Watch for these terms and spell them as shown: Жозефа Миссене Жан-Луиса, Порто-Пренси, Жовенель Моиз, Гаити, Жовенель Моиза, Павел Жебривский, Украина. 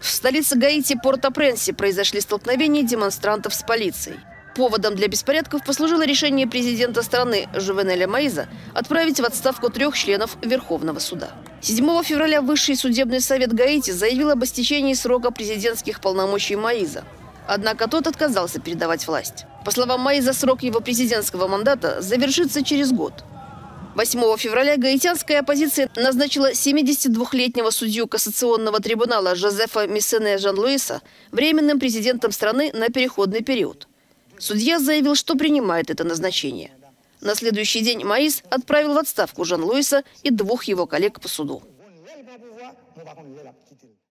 В столице Гаити Порто-Пренси произошли столкновения демонстрантов с полицией. Поводом для беспорядков послужило решение президента страны Жовенеля Моиза отправить в отставку 3 членов Верховного суда. 7 февраля Высший судебный совет Гаити заявил об истечении срока президентских полномочий Моиза. Однако тот отказался передавать власть. По словам Моиза, срок его президентского мандата завершится через год. 8 февраля гаитянская оппозиция назначила 72-летнего судью кассационного трибунала Жозефа Миссене Жан-Луиса временным президентом страны на переходный период. Судья заявил, что принимает это назначение. На следующий день Моиз отправил в отставку Жан-Луиса и 2 его коллег по суду.